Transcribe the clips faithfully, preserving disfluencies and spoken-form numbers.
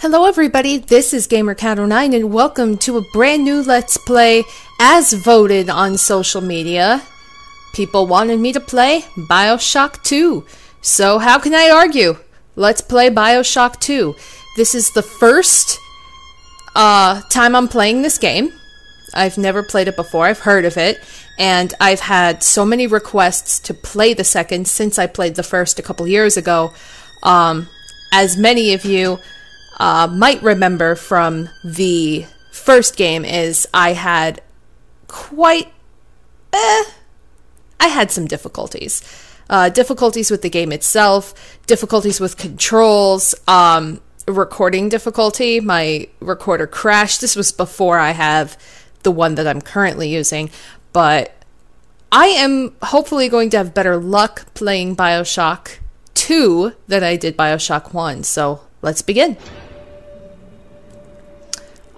Hello everybody, this is GamerKat oh nine and welcome to a brand new Let's Play as voted on social media. People wanted me to play Bioshock two, so how can I argue? Let's play Bioshock two. This is the first uh, time I'm playing this game. I've never played it before, I've heard of it, and I've had so many requests to play the second since I played the first a couple years ago. Um, as many of you Uh, might remember from the first game is I had quite, eh, I had some difficulties. Uh, difficulties with the game itself, difficulties with controls, um, recording difficulty, my recorder crashed. This was before I have the one that I'm currently using, but I am hopefully going to have better luck playing Bioshock two than I did Bioshock one, so let's begin.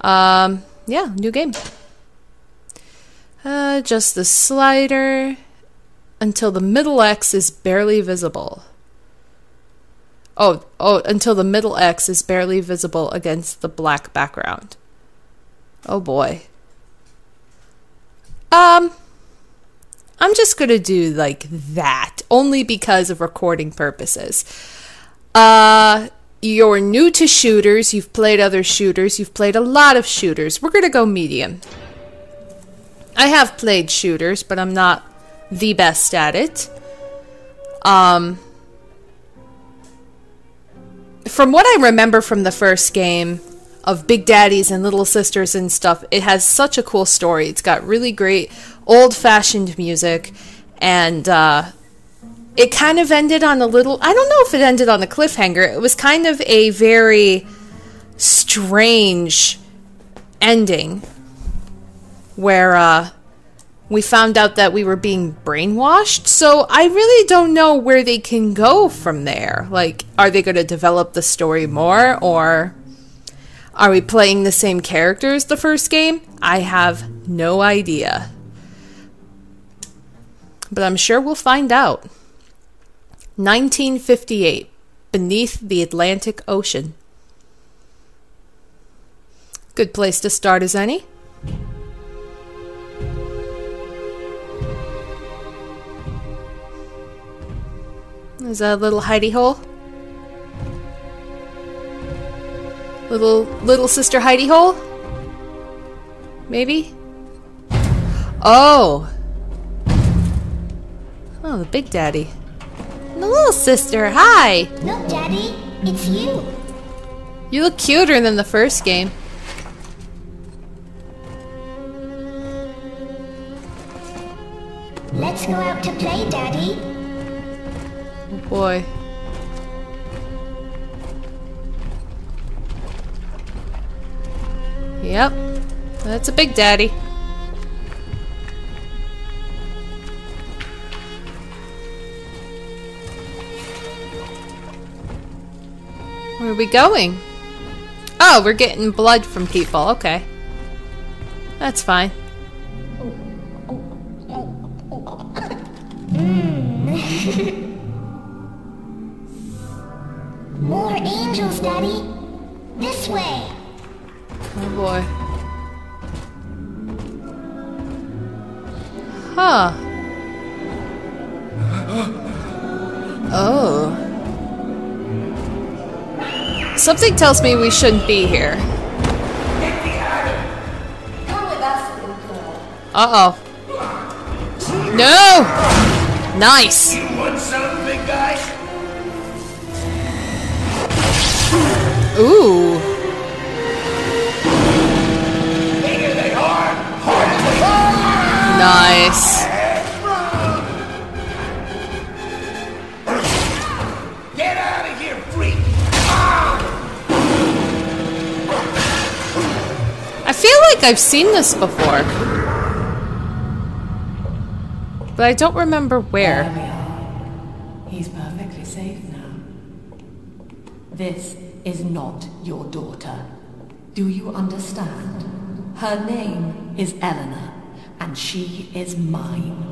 Um, yeah, new game. Uh, just the slider until the middle X is barely visible. Oh, oh, until the middle X is barely visible against the black background. Oh boy. Um, I'm just gonna do like that, only because of recording purposes. Uh... You're new to shooters, you've played other shooters, you've played a lot of shooters. We're gonna go medium. I have played shooters, but I'm not the best at it. Um, from what I remember from the first game of Big Daddies and Little Sisters and stuff, it has such a cool story. It's got really great old-fashioned music, and uh... it kind of ended on a little, I don't know if it ended on a cliffhanger. It was kind of a very strange ending where uh, we found out that we were being brainwashed. So I really don't know where they can go from there. Like, are they going to develop the story more, or are we playing the same characters the first game? I have no idea. But I'm sure we'll find out. nineteen fifty-eight, beneath the Atlantic Ocean. Good place to start as any. There's that little hidey hole. Little little sister hidey hole? Maybe? Oh! Oh, the Big Daddy. The little sister, hi! Look, Daddy, it's you! You look cuter than the first game. Let's go out to play, Daddy. Oh boy. Yep, that's a Big Daddy. Where are we going? Oh, we're getting blood from people. Okay. That's fine. Mm. More angels, Daddy. This way. Oh boy. Huh. Oh. Something tells me we shouldn't be here. Uh-oh. No! Nice! Ooh. Nice. I feel like I've seen this before, but I don't remember where. There we are. He's perfectly safe now. This is not your daughter. Do you understand? Her name is Eleanor, and she is mine.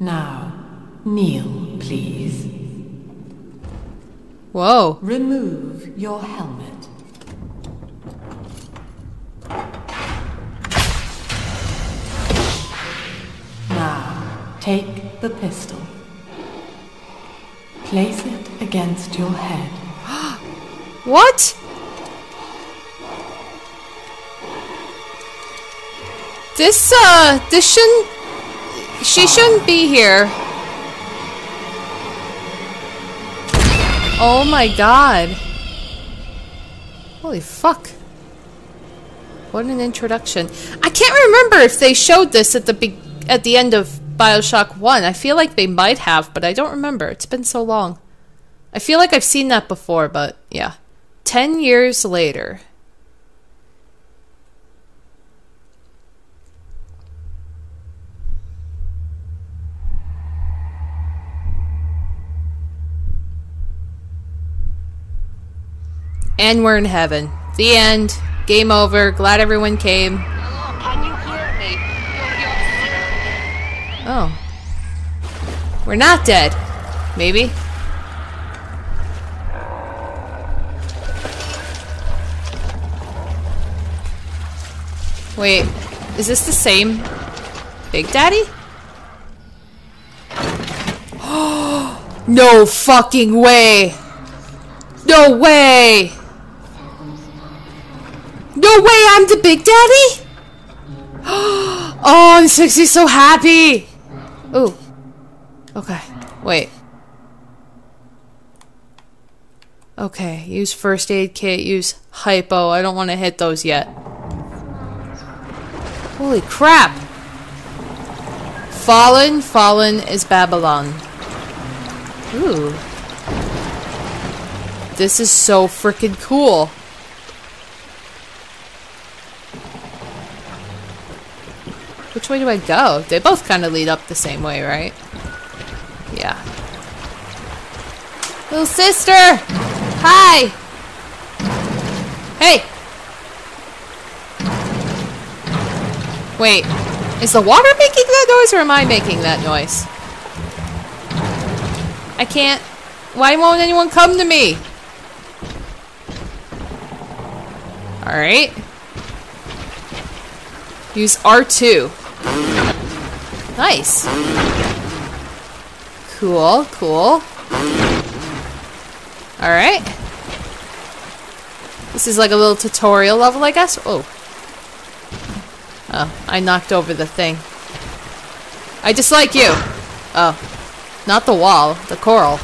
Now, kneel, please. Whoa. Remove your helmet. Now, take the pistol. Place it against your head. What? This, uh, this shouldn't... She shouldn't be here. Oh my god. Holy fuck. What an introduction. I can't remember if they showed this at the be at the end of Bioshock one. I feel like they might have, but I don't remember. It's been so long. I feel like I've seen that before, but yeah. Ten years later. And we're in heaven. The end. Game over. Glad everyone came. Hello, can you hear me? You're, you're sick. Oh. We're not dead. Maybe. Wait. Is this the same Big Daddy? Oh. No fucking way. No way. No way, I'm the Big Daddy? Oh, I'm sexy, so happy. Ooh. Okay, wait. Okay, use first aid kit, use hypo. I don't want to hit those yet. Holy crap. Fallen, fallen is Babylon. Ooh. This is so freaking cool. Which way do I go? They both kind of lead up the same way, right? Yeah. Little sister! Hi! Hey! Wait. Is the water making that noise or am I making that noise? I can't. Why won't anyone come to me? Alright. Use R two. Nice. Cool, cool. Alright. This is like a little tutorial level, I guess. Oh. Oh, I knocked over the thing. I dislike you. Oh. Not the wall, the coral.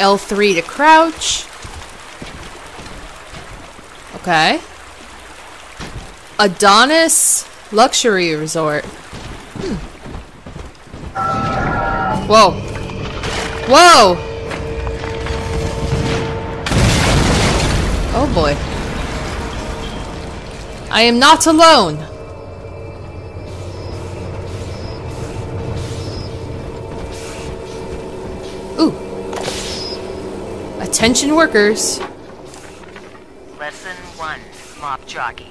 L three to crouch. Okay. Adonis Luxury Resort. Hmm. Whoa. Whoa! Oh boy. I am not alone! Ooh. Attention workers. Lesson one, Mop Jockeys.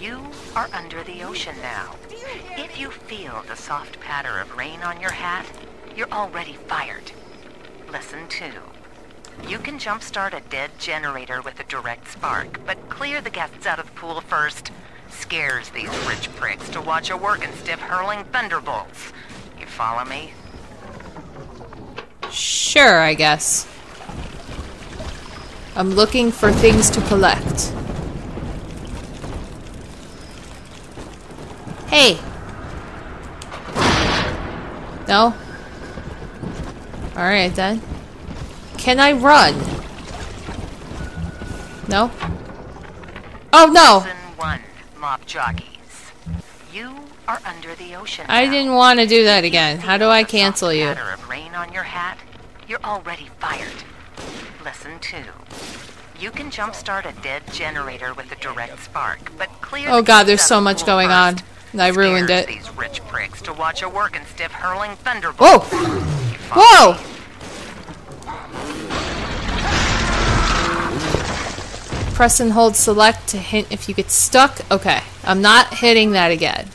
You are under the ocean now. If you feel the soft patter of rain on your hat, you're already fired. Lesson two. You can jumpstart a dead generator with a direct spark, but clear the guests out of the pool first. Scares these rich pricks to watch a working stiff hurling thunderbolts. You follow me? Sure, I guess. I'm looking for things to collect. Hey! No? Alright then. Can I run? No? Oh no! Season one, Mop Jockeys. You are under the ocean. I didn't want to do that again. How do I cancel you? Matter of rain on your hat, you're already fired. Lesson two. You can jumpstart a dead generator with a direct spark, but clear. Oh god, there's so much going on. I ruined it. These rich pricks to watch a working stiff hurling thunderbolt. Whoa! Whoa! Press and hold select to hint if you get stuck. Okay, I'm not hitting that again.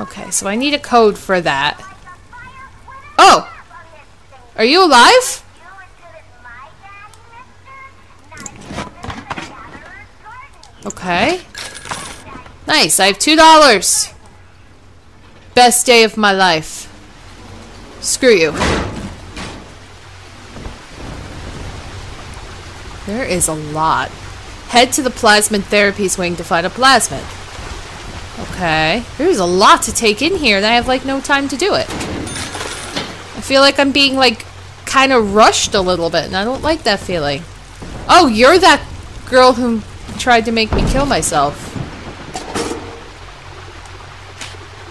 Okay, so I need a code for that. Oh! Are you alive? Okay. Nice, I have two dollars. Best day of my life. Screw you. There is a lot. Head to the plasmid therapies wing to find a plasmid. Okay. There's a lot to take in here and I have like no time to do it. I feel like I'm being like kind of rushed a little bit and I don't like that feeling. Oh, you're that girl who tried to make me kill myself.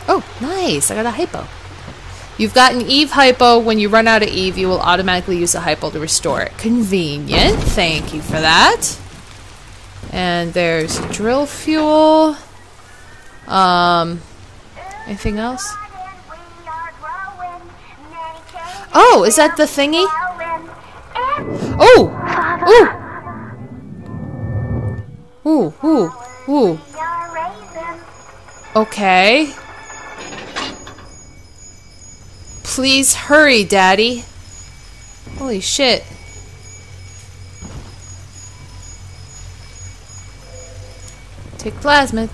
Oh, nice. I got a hypo. You've got an Eve hypo. When you run out of Eve, you will automatically use a hypo to restore it. Convenient. Thank you for that. And there's drill fuel. Um, anything else? Oh, is that the thingy? Oh! Ooh! Ooh, ooh, ooh. Okay. Please hurry, Daddy. Holy shit. Take plasmid.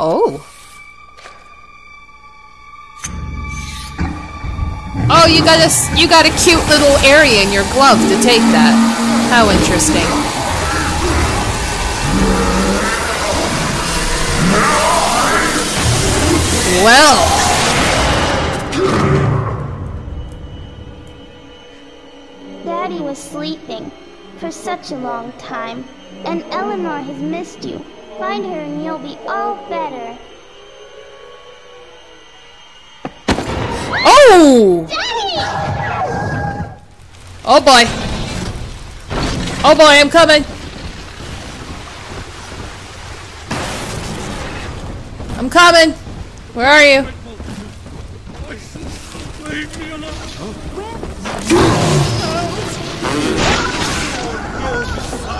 Oh. Oh, you got a, you got a cute little area in your glove to take that. How interesting. Well. Daddy was sleeping for such a long time, and Eleanor has missed you. Find her and you'll be all better. Oh! Daddy! Oh boy. Oh boy, I'm coming. I'm coming. Where are you?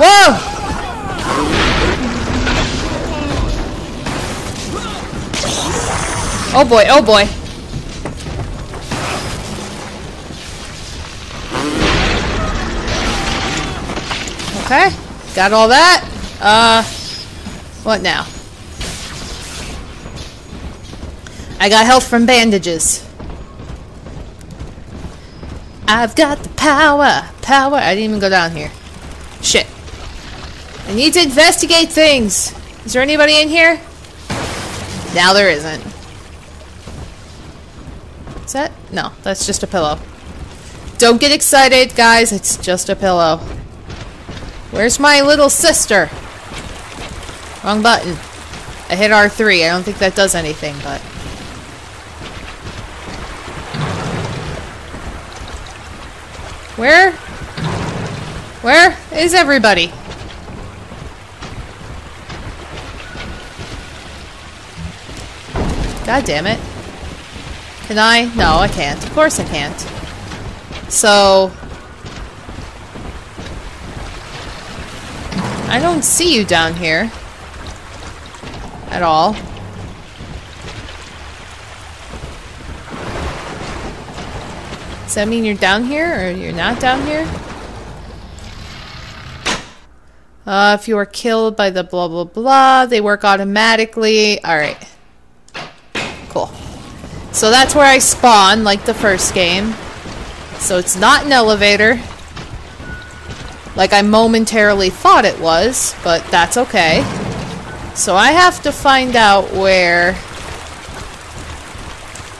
Whoa! Oh boy, oh boy. Okay, got all that. Uh, what now? I got help from bandages. I've got the power, power. I didn't even go down here. Shit. I need to investigate things. Is there anybody in here? Now there isn't. Is that? No, that's just a pillow. Don't get excited, guys. It's just a pillow. Where's my little sister? Wrong button. I hit R three. I don't think that does anything, but... Where? Where is everybody? God damn it. Can I? No, I can't. Of course I can't. So... I don't see you down here. At all. Does that mean you're down here, or you're not down here? Uh, if you are killed by the blah blah blah, they work automatically. Alright. Cool. So that's where I spawn, like the first game. So it's not an elevator. Like I momentarily thought it was, but that's okay. So I have to find out where...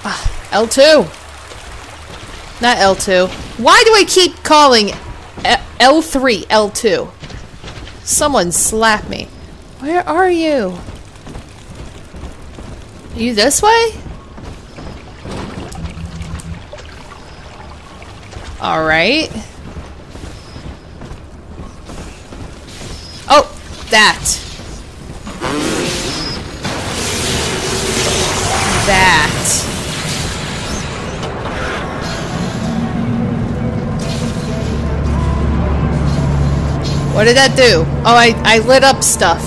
Ah, L two! Not L two. Why do I keep calling L three L two? Someone slap me. Where are you? Are you this way? Alright. Oh! That. That. What did that do? Oh, I, I lit up stuff.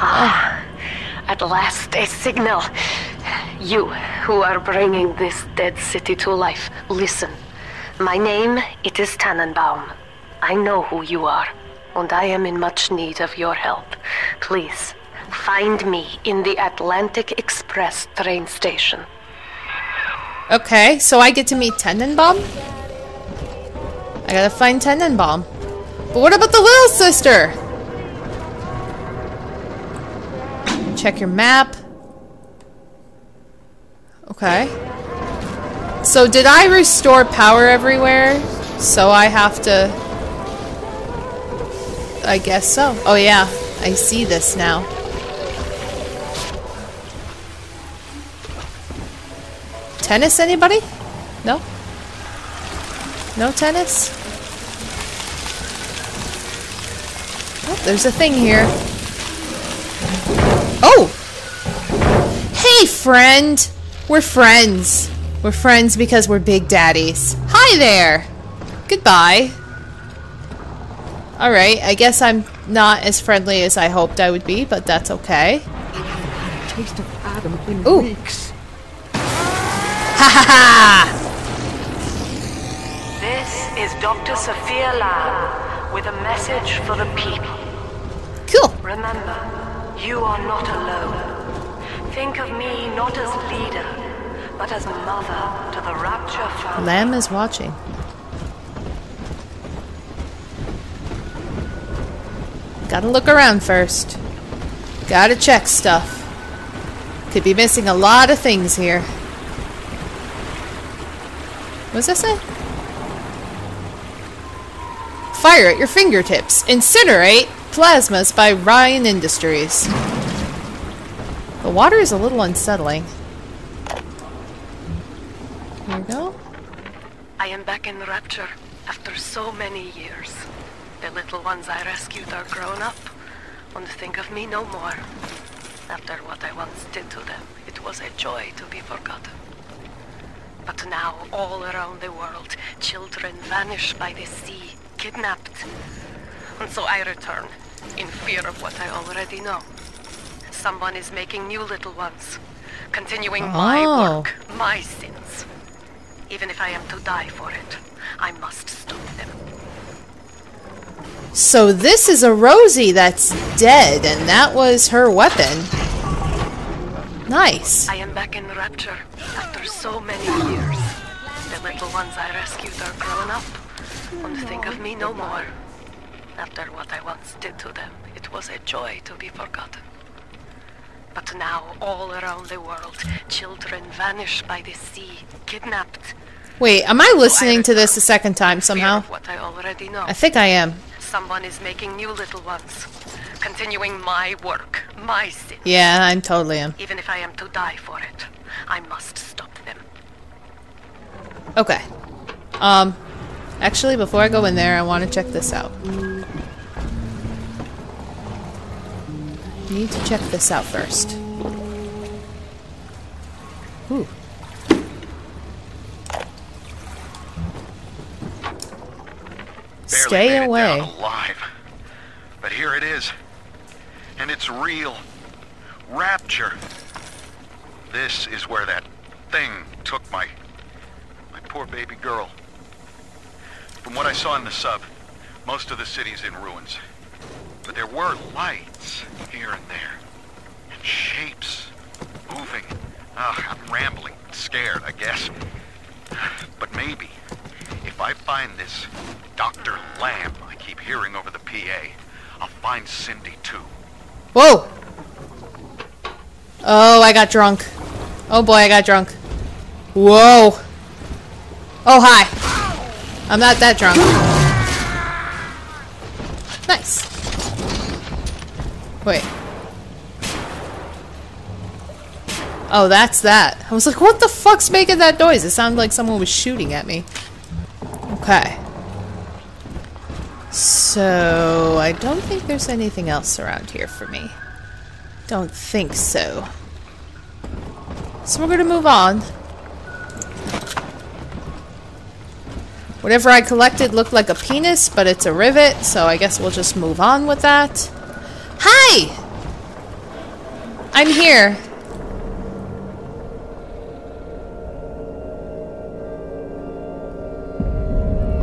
Ah, at last a signal. You, who are bringing this dead city to life, listen. My name, it is Tannenbaum. I know who you are, and I am in much need of your help. Please, find me in the Atlantic Express train station. Okay, so I get to meet Tannenbaum? I gotta find Tannenbaum. But what about the little sister? Check your map. Okay. So did I restore power everywhere? So I have to... I guess so. Oh yeah, I see this now. Tennis, anybody? No? No tennis? Oh, there's a thing here. Oh! Hey, friend! We're friends. We're friends because we're Big Daddies. Hi there! Goodbye. Alright, I guess I'm not as friendly as I hoped I would be, but that's okay. I haven't had a taste of Adam in Ooh. weeks. Ha ha ha! This is Doctor Sophia Lam with a message for the people. Cool. Remember, you are not alone. Think of me not as leader, but as mother to the Rapture family. Lamb is watching. Gotta look around first. Gotta check stuff. Could be missing a lot of things here. What's this say? Fire at your fingertips. Incinerate plasmas by Ryan Industries. The water is a little unsettling. Here we go. I am back in Rapture after so many years. The little ones I rescued are grown up, and think of me no more. After what I once did to them, it was a joy to be forgotten. But now, all around the world, children vanish by the sea, kidnapped. And so I return, in fear of what I already know. Someone is making new little ones, continuing oh. my work, my sins. Even if I am to die for it, I must stop them. So this is a Rosie that's dead, and that was her weapon. Nice. I am back in Rapture after so many years. The little ones I rescued are grown up, and think of me no more. After what I once did to them, it was a joy to be forgotten. But now, all around the world, children vanish by the sea, kidnapped. Wait, am I listening to this a second time somehow? What I already know. I think I am. Someone is making new little ones, continuing my work, my sin. Yeah, I'm totally am. Even if I am to die for it, I must stop them. Okay. Um, actually, before I go in there, I want to check this out. I need to check this out first. Ooh. Stay barely made away. It down alive. But here it is. And it's real. Rapture. This is where that thing took my my poor baby girl. From what I saw in the sub, most of the city's in ruins. But there were lights here and there. And shapes moving. Ugh, I'm rambling, scared, I guess. But maybe if I find this Doctor Lamb I keep hearing over the P A, I'll find Cindy too. Whoa! Oh, I got drunk. Oh boy, I got drunk. Whoa! Oh, hi. I'm not that drunk. Nice. Wait. Oh, that's that. I was like, what the fuck's making that noise? It sounded like someone was shooting at me. Okay. So, I don't think there's anything else around here for me. Don't think so. So we're gonna move on. Whatever I collected looked like a penis, but it's a rivet, so I guess we'll just move on with that. Hi! I'm here.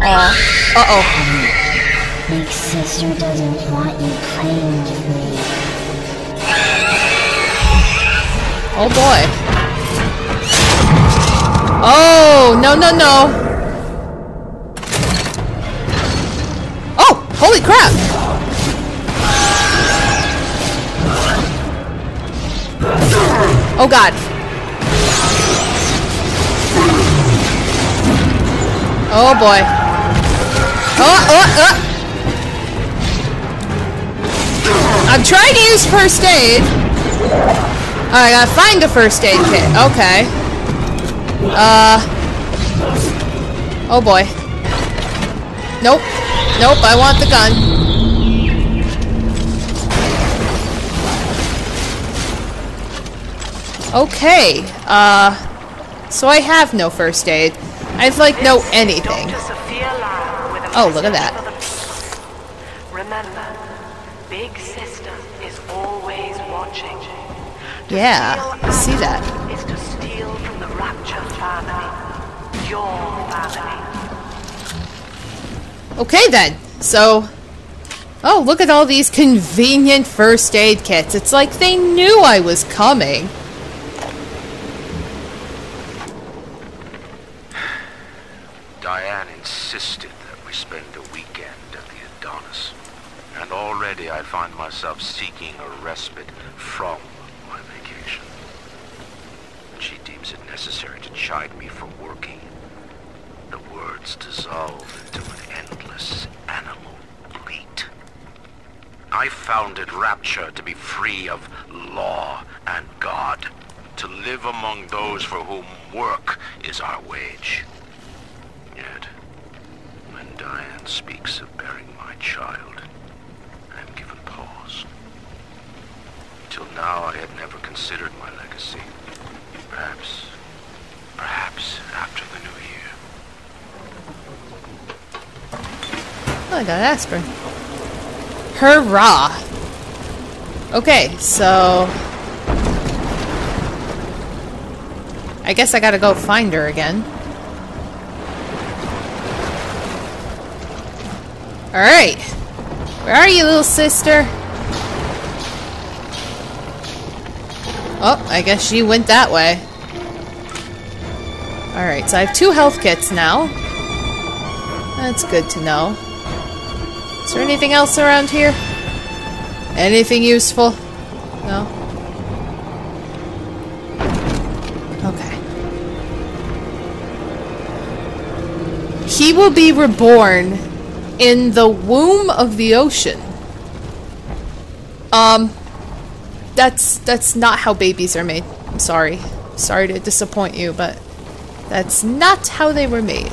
Aw. Uh-oh. Big Sister doesn't want you playing with me. Oh boy. Oh, no, no, no. Oh, holy crap. Oh god. Oh boy. Oh, oh, oh. I'm trying to use first aid. Alright, I gotta find a first aid kit. Okay. Uh. Oh boy. Nope. Nope, I want the gun. Okay. Uh. So I have no first aid. I've, like, no anything. Oh, look at that. Remember, Big Sister is always watching. Yeah, I see that. Is to steal from the Rapture family, your family. Okay then. So, oh, look at all these convenient first aid kits. It's like they knew I was coming. Diane insisted that we spend a weekend at the Adonis. And already I find myself seeking a respite from my vacation. And she deems it necessary to chide me for working. The words dissolve into an endless animal bleat. I founded Rapture to be free of law and God, to live among those for whom work is our wage. Yet, when Diane speaks of bearing my child, until now, I had never considered my legacy. Perhaps, perhaps after the new year. Oh, I got aspirin. Hurrah! Okay, so I guess I gotta go find her again. All right, where are you, little sister? Oh, I guess she went that way. Alright, so I have two health kits now. That's good to know. Is there anything else around here? Anything useful? No? Okay. He will be reborn in the womb of the ocean. Um... That's that's not how babies are made. I'm sorry. Sorry to disappoint you, but that's not how they were made.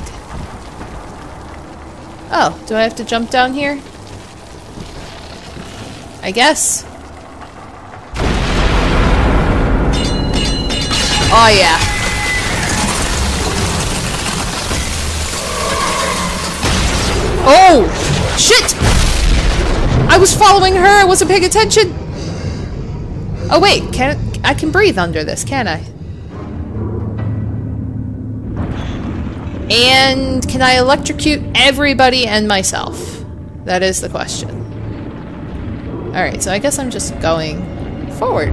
Oh, do I have to jump down here? I guess. Oh yeah. Oh, shit! I was following her. I wasn't paying attention. Oh wait, can I can breathe under this, can I? And can I electrocute everybody and myself? That is the question. Alright, so I guess I'm just going forward.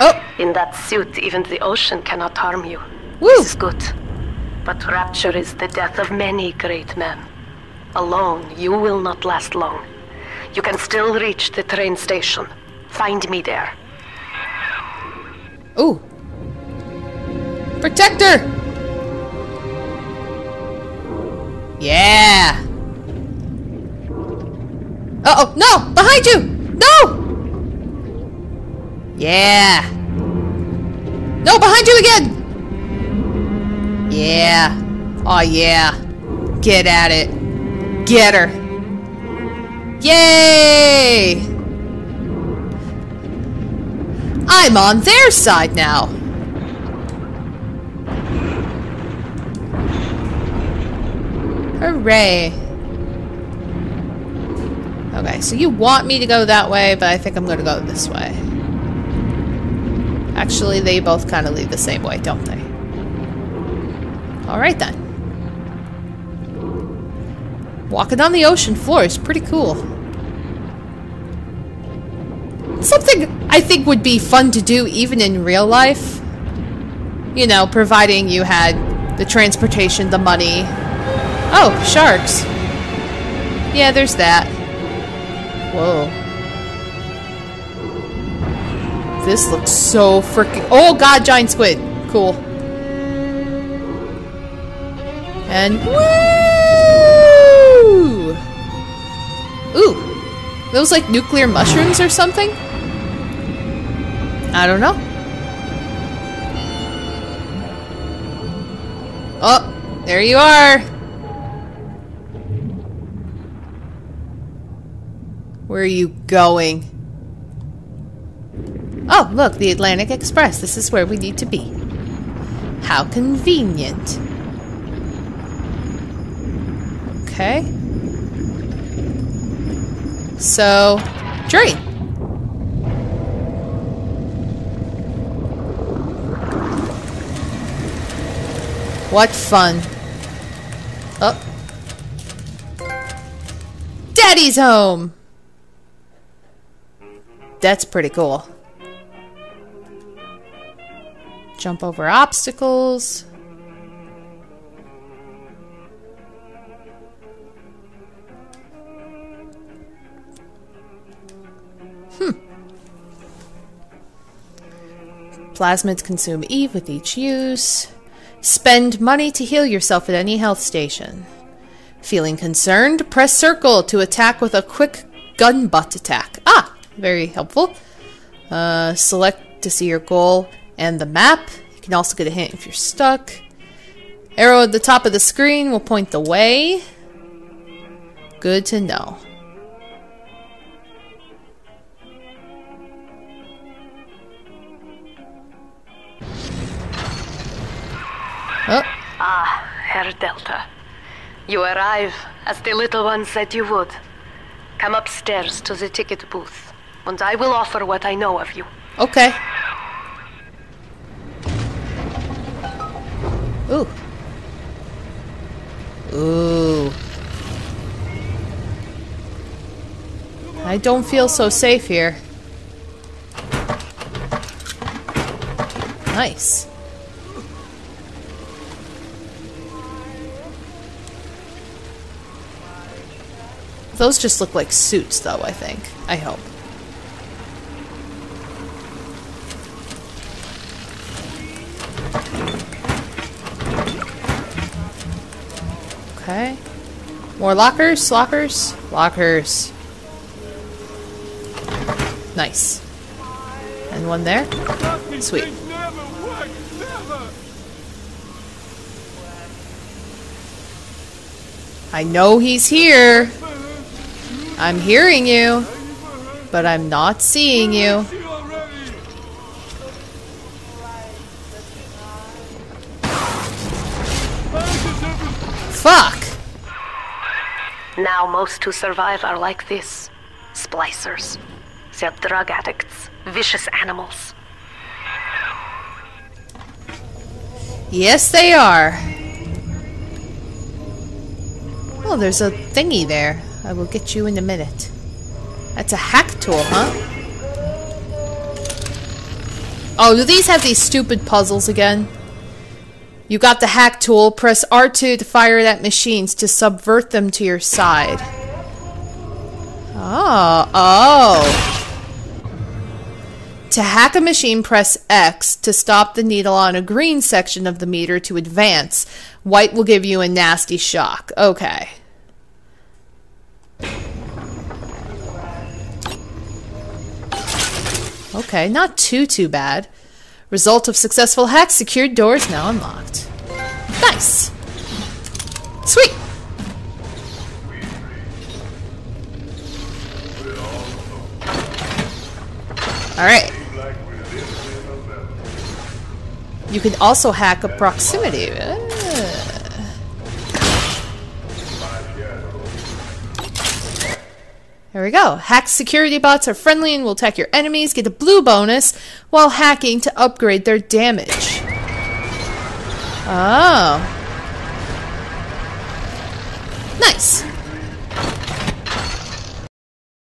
Oh! In that suit, even the ocean cannot harm you. Woo. This is good. But Rapture is the death of many great men. Alone, you will not last long. You can still reach the train station. Find me there. Ooh. Protector! Yeah! Uh-oh! No! Behind you! No! Yeah! No! Behind you again! Yeah! Oh yeah! Get at it! Get her! Yay! I'm on their side now. Hooray. Okay, so you want me to go that way, but I think I'm gonna go this way. Actually, they both kind of lead the same way, don't they? Alright then. Walking on the ocean floor is pretty cool. Something I think would be fun to do even in real life. You know, providing you had the transportation, the money. Oh, sharks. Yeah, there's that. Whoa. This looks so freaking... Oh god, giant squid. Cool. And... Woo! Ooh. Those like nuclear mushrooms or something? I don't know. Oh, there you are. Where are you going? Oh, look, the Atlantic Express. This is where we need to be. How convenient. Okay. So, train. What fun. Oh. Daddy's home! That's pretty cool. Jump over obstacles. Hmm. Plasmids consume Eve with each use. Spend money to heal yourself at any health station. Feeling concerned? Press circle to attack with a quick gun butt attack. Ah! Very helpful. Uh, select to see your goal and the map. You can also get a hint if you're stuck. Arrow at the top of the screen will point the way. Good to know. Oh. Ah, Herr Delta. You arrive as the little one said you would. Come upstairs to the ticket booth. And I will offer what I know of you. Okay. Ooh. Ooh. I don't feel so safe here. Nice. Those just look like suits, though, I think. I hope. Okay. More lockers? Lockers? Lockers. Nice. And one there. Sweet. I know he's here. I'm hearing you. But I'm not seeing you. Fuck! Now most who survive are like this. Splicers. They're drug addicts. Vicious animals. Yes, they are. Oh, there's a thingy there. I will get you in a minute. That's a hack tool, huh? Oh, do these have these stupid puzzles again? You got the hack tool. Press R two to fire it at machines to subvert them to your side. Oh, oh. To hack a machine, press X to stop the needle on a green section of the meter to advance. White will give you a nasty shock. Okay. Okay, not too, too bad. Result of successful hack, secured doors now unlocked. Nice! Sweet! Alright. You can also hack a proximity. Uh. There we go. Hacked security bots are friendly and will attack your enemies, get a blue bonus while hacking to upgrade their damage. Oh. Nice.